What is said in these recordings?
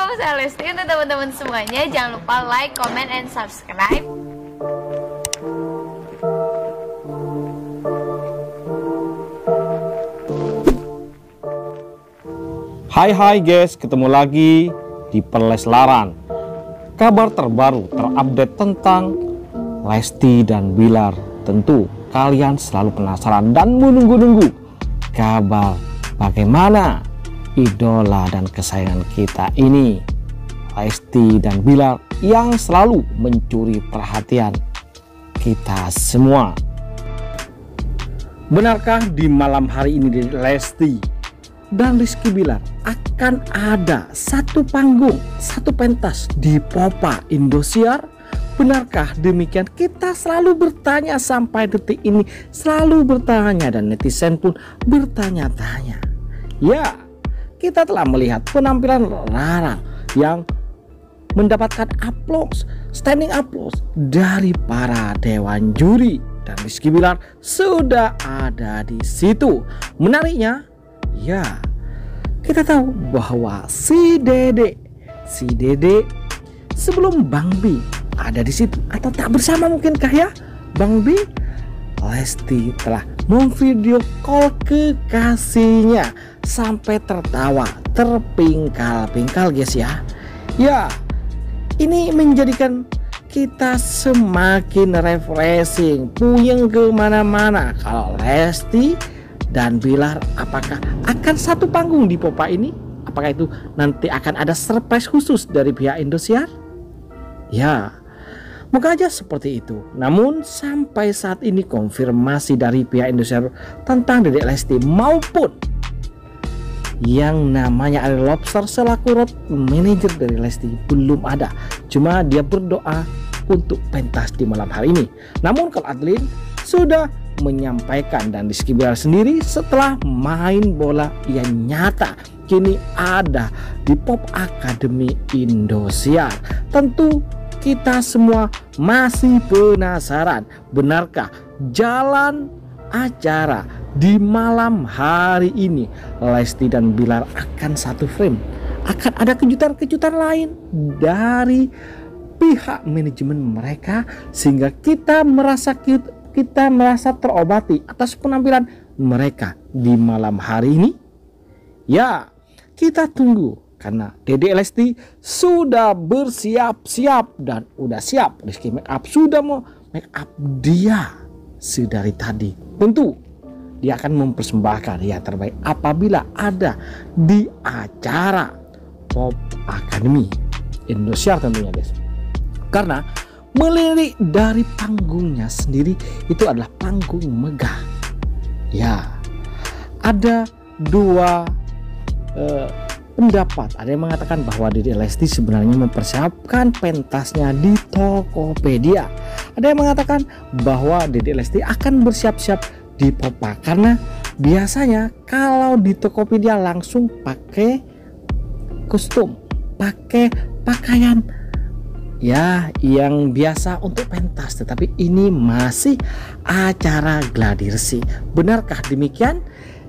Assalamualaikum, saya Lesti. Untuk teman-teman semuanya, jangan lupa like, comment, and subscribe. Hai guys, ketemu lagi di Perles Laran. Kabar terbaru terupdate tentang Lesti dan Billar. Tentu kalian selalu penasaran dan menunggu-nunggu kabar bagaimana idola dan kesayangan kita ini, Lesti dan Billar, yang selalu mencuri perhatian kita semua. Benarkah di malam hari ini Lesti dan Rizky Billar akan ada satu panggung, satu pentas di Pop Indosiar? Benarkah demikian? Kita selalu bertanya sampai detik ini, selalu bertanya, dan netizen pun bertanya-tanya. Ya, kita telah melihat penampilan Laran yang mendapatkan aplaus, standing aplaus dari para dewan juri, dan Rizky Billar sudah ada di situ. Menariknya, ya, kita tahu bahwa si Dede sebelum Bang Bi ada di situ, atau tak bersama mungkinkah ya Bang Bi, Lesti telah memvideo call kekasihnya sampai tertawa terpingkal-pingkal guys ya. Ya, ini menjadikan kita semakin refreshing, puyeng kemana-mana kalau Lesti dan Billar apakah akan satu panggung di Pop ini? Apakah itu nanti akan ada surprise khusus dari pihak Indosiar? Ya, moga aja seperti itu. Namun sampai saat ini konfirmasi dari pihak Indosiar tentang Dede, Lesti maupun yang namanya Adil Lobster selaku road manager dari Lesti belum ada. Cuma dia berdoa untuk pentas di malam hari ini. Namun kalau Adlin sudah menyampaikan, dan Rizky Billar sendiri setelah main bola ia nyata kini ada di Pop Akademi Indosiar. Tentu kita semua masih penasaran, benarkah jalan acara di malam hari ini Lesti dan Billar akan satu frame? Akan ada kejutan-kejutan lain dari pihak manajemen mereka sehingga kita merasa terobati atas penampilan mereka di malam hari ini? Ya, kita tunggu. Karena Dede, Lesti sudah bersiap-siap dan udah siap. Rizky make up, sudah mau make up dia sedari tadi. Tentu dia akan mempersembahkan yang terbaik apabila ada di acara Pop Akademi Indosiar tentunya guys. Karena melirik dari panggungnya sendiri, itu adalah panggung megah. Ya, ada dua pendapat. Ada yang mengatakan bahwa Dede, Lesti sebenarnya mempersiapkan pentasnya di Tokopedia. Ada yang mengatakan bahwa Dede, Lesti akan bersiap-siap di Pop karena biasanya kalau di Tokopedia langsung pakai kostum, pakai pakaian ya yang biasa untuk pentas. Tetapi ini masih acara gladiresik. Benarkah demikian?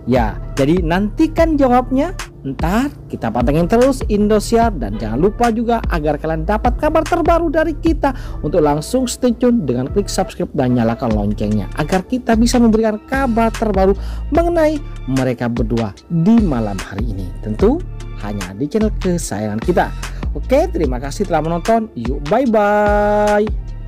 Ya, jadi nantikan jawabnya. Ntar kita pantengin terus Indosiar, dan jangan lupa juga agar kalian dapat kabar terbaru dari kita untuk langsung stay tune dengan klik subscribe dan nyalakan loncengnya agar kita bisa memberikan kabar terbaru mengenai mereka berdua di malam hari ini, tentu hanya di channel kesayangan kita. Oke, terima kasih telah menonton. Yuk, bye-bye.